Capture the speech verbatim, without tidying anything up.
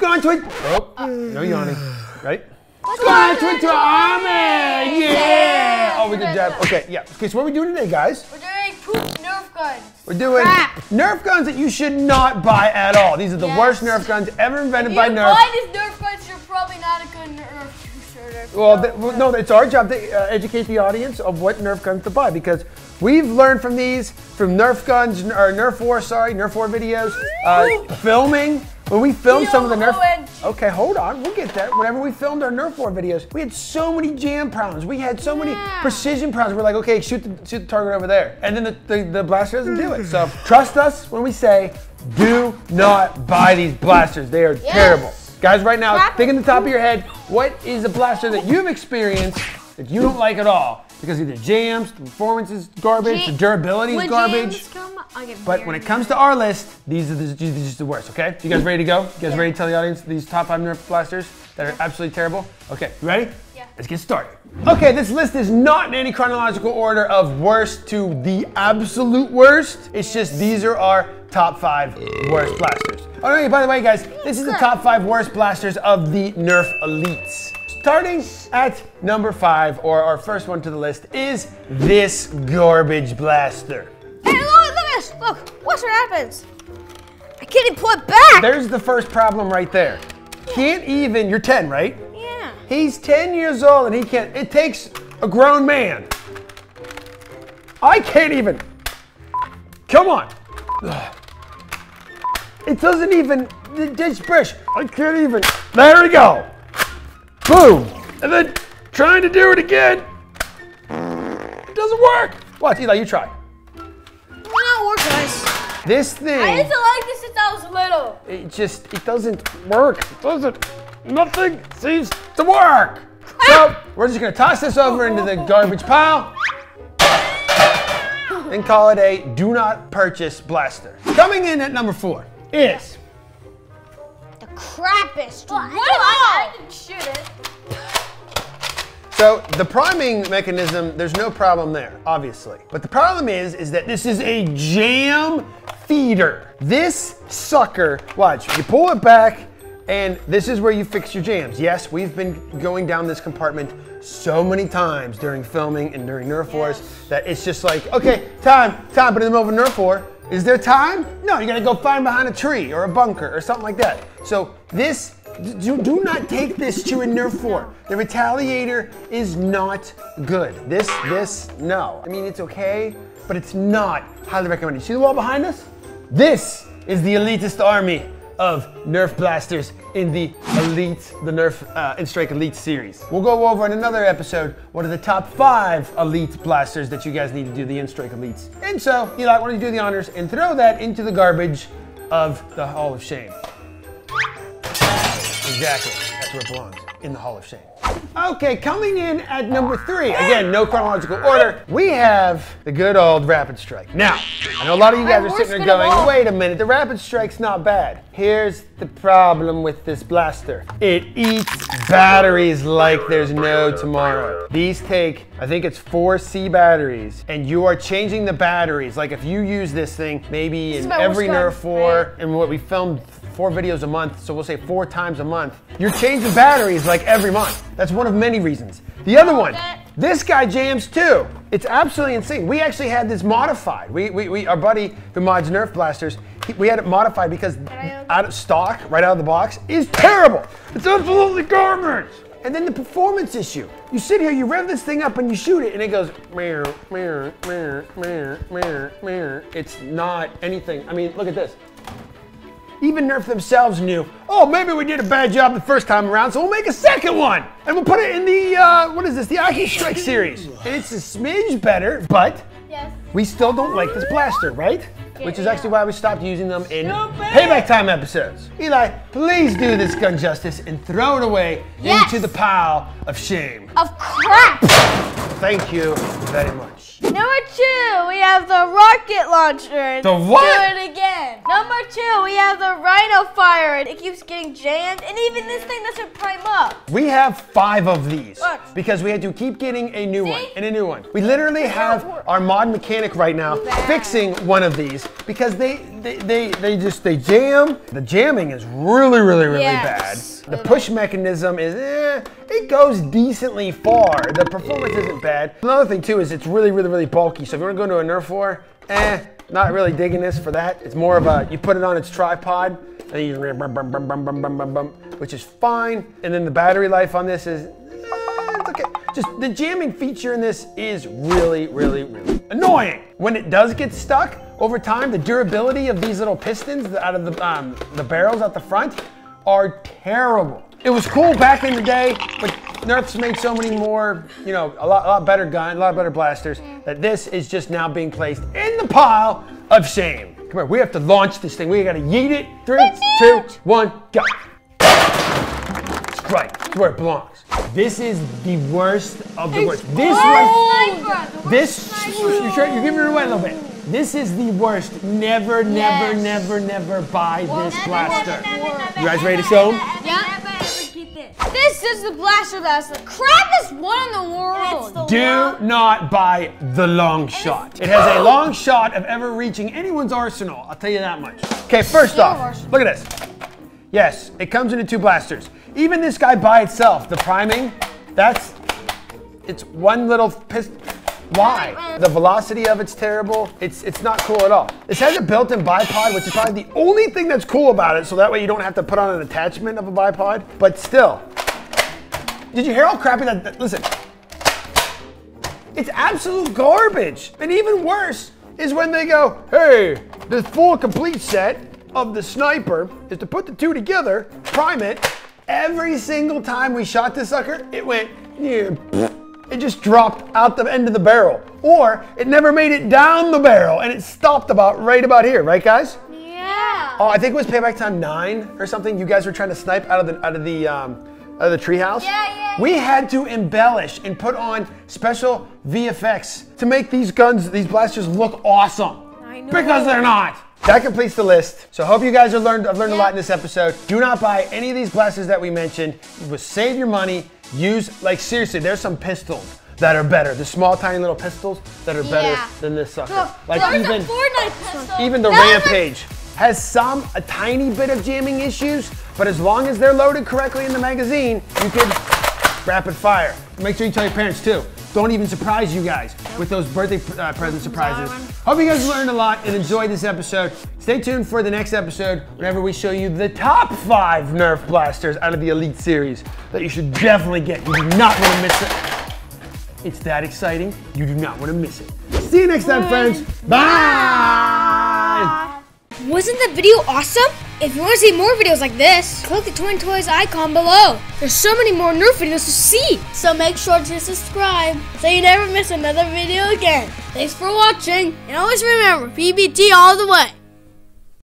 Let's go on, Twin. Oh, uh, no yawning. Right? Let's go on, Twin Toys Army! Yeah! Oh, we did that. Okay, yeah. Okay, so what are we doing today, guys? We're doing poop Nerf guns. We're doing Crap. Nerf guns that you should not buy at all. These are the yes. worst Nerf guns ever invented by Nerf. If you buy these Nerf guns, you're probably not a good Nerf. Well, the, well, no, it's our job to uh, educate the audience of what Nerf guns to buy, because we've learned from these, from Nerf guns, or Nerf War, sorry, Nerf War videos, uh, filming. When we filmed some of the Nerf... Okay, hold on, we'll get that. Whenever we filmed our Nerf War videos, we had so many jam rounds. We had so yeah. many precision rounds. We're like, okay, shoot the, shoot the target over there. And then the, the, the blaster doesn't do it. So trust us when we say, do not buy these blasters. They are yes. terrible. Guys, right now, Rapid. think in the top of your head, what is a blaster that you've experienced that you don't like at all? Because either jams, the performance is garbage, G the durability is garbage. Come, but when it comes to our list, these are, the, these are just the worst, okay? You guys ready to go? You guys yeah. ready to tell the audience these top five Nerf blasters that are yeah. absolutely terrible? Okay, you ready? Yeah. Let's get started. Okay, this list is not in any chronological order of worst to the absolute worst. It's just these are our top five worst blasters. Oh, okay, by the way, guys, this is the top five worst blasters of the Nerf Elites. Starting at number five, or our first one to the list, is this garbage blaster. Hey, look, look at this. Look, watch what happens. I can't even pull it back. There's the first problem right there. Can't even, you're ten, right? Yeah. He's ten years old and he can't, it takes a grown man. I can't even. Come on. Ugh. It doesn't even, it's fresh. I can't even, there we go. Boom. And then trying to do it again. It doesn't work. Watch, Eli, you try. It not work, guys. This thing. I used to like this since I was little. It just, it doesn't work. It doesn't, nothing seems to work. So, we're just gonna toss this over into the garbage pile and call it a do not purchase blaster. Coming in at number four is the crappiest. Well, what I, I can shoot it. So the priming mechanism, there's no problem there, obviously. But the problem is, is that this is a jam feeder. This sucker, watch, you pull it back, and this is where you fix your jams. Yes, we've been going down this compartment so many times during filming and during Nerf Wars yes. that it's just like, okay, time, time, but in the middle of a Nerf War, is there time? No, you gotta go find behind a tree or a bunker or something like that. So this, do, do not take this to a Nerf War. The Retaliator is not good. This, this, no. I mean, it's okay, but it's not highly recommended. See the wall behind us? This is the elitist army of Nerf blasters in the Elite, the Nerf uh, N Strike Elite series. We'll go over in another episode what are the top five Elite blasters that you guys need to do the N Strike Elites. And so, Eli, why don't you do the honors and throw that into the garbage of the Hall of Shame. Exactly, that's where it belongs, in the Hall of Shame. Okay, coming in at number three, again, no chronological order, we have the good old Rapid Strike. Now, I know a lot of you guys are sitting there going, wait a minute, the Rapid Strike's not bad. Here's the problem with this blaster. It eats batteries like there's no tomorrow. These take, I think it's four C batteries, and you are changing the batteries. Like if you use this thing, maybe in every Nerf War, and what we filmed four videos a month, so we'll say four times a month, you're changing batteries like every month. That's one of many reasons. The other one, this guy jams too. It's absolutely insane. We actually had this modified. We, we, we our buddy who mods Nerf blasters, he, we had it modified because out of stock, right out of the box, is terrible. It's absolutely garbage. And then the performance issue. You sit here, you rev this thing up, and you shoot it, and it goes mirror, mirror, mirror, mirror, mirror, mirror. It's not anything. I mean, look at this. Even Nerf themselves knew, oh, maybe we did a bad job the first time around, so we'll make a second one. And we'll put it in the, uh, what is this, the Rapid Strike series. And it's a smidge better, but yes. we still don't like this blaster, right? Yeah, Which is yeah. actually why we stopped using them in Stupid. Payback Time episodes. Eli, please do this gun justice and throw it away yes. into the pile of shame. Of crap. Thank you very much. launch. Number two, we have the rocket launcher. The what? Do it again. Number two, we have the Rhino-Fire. It keeps getting jammed, and even this thing doesn't prime up. We have five of these. Look. Because we had to keep getting a new See? one and a new one. We literally have our mod mechanic right now Bad. fixing one of these because they they, they they just they jam. The jamming is really really really yes. bad. The push mechanism is eh, it goes decently far. The performance isn't bad. Another thing too is it's really really really bulky. So if you want to go into a Nerf war, eh, not really digging this for that. It's more of a you put it on its tripod and you bum, bum, bum, bum, bum, bum, bum, which is fine. And then the battery life on this is. Just the jamming feature in this is really, really, really annoying. When it does get stuck over time, the durability of these little pistons out of the um, the barrels out the front are terrible. It was cool back in the day, but Nerf's made so many more, you know, a lot, a lot better gun, a lot better blasters that this is just now being placed in the pile of shame. Come here, we have to launch this thing. We gotta yeet it. Three, two, one, go. Strike. It's where it belongs. This is the worst of the worst. This one, this, you're giving it away a little bit. This is the worst. Never, never, never, never buy this blaster. You guys ready to show them? Yeah. This is the blaster that's the crappiest one in the world. Do not buy the long shot. It has a long shot of ever reaching anyone's arsenal. I'll tell you that much. Okay, first off, look at this. Yes, it comes into two blasters. Even this guy by itself, the priming, that's, it's one little pistol. Why? The velocity of it's terrible. It's it's not cool at all. This has a built-in bipod, which is probably the only thing that's cool about it, so that way you don't have to put on an attachment of a bipod, but still. Did you hear how crappy that, that listen. It's absolute garbage. And even worse is when they go, hey, the full complete set of the sniper is to put the two together, prime it. Every single time we shot this sucker, it went, it just dropped out the end of the barrel. Or it never made it down the barrel and it stopped about right about here, right guys? Yeah. Oh, I think it was payback time nine or something. You guys were trying to snipe out of the out of the um out of the treehouse. Yeah, yeah, yeah. We had to embellish and put on special V F X to make these guns, these blasters look awesome. I know. Because they're not. That completes the list. So I hope you guys have learned, I've learned yeah. a lot in this episode. Do not buy any of these blasters that we mentioned. Save your money. Use, like seriously, there's some pistols that are better. The small tiny little pistols that are better yeah. than this sucker. So, like so even, a even the that Rampage has some, a tiny bit of jamming issues, but as long as they're loaded correctly in the magazine, you can rapid fire. Make sure you tell your parents too. Don't even surprise you guys with those birthday uh, present surprises. Hope you guys learned a lot and enjoyed this episode. Stay tuned for the next episode whenever we show you the top five Nerf blasters out of the Elite series that you should definitely get. You do not want to miss it. It's that exciting. You do not want to miss it. See you next time, friends. Bye! Wasn't the video awesome? If you want to see more videos like this, click the Twin Toys icon below. There's so many more Nerf videos to see. So make sure to subscribe so you never miss another video again. Thanks for watching, and always remember, P B T all the way.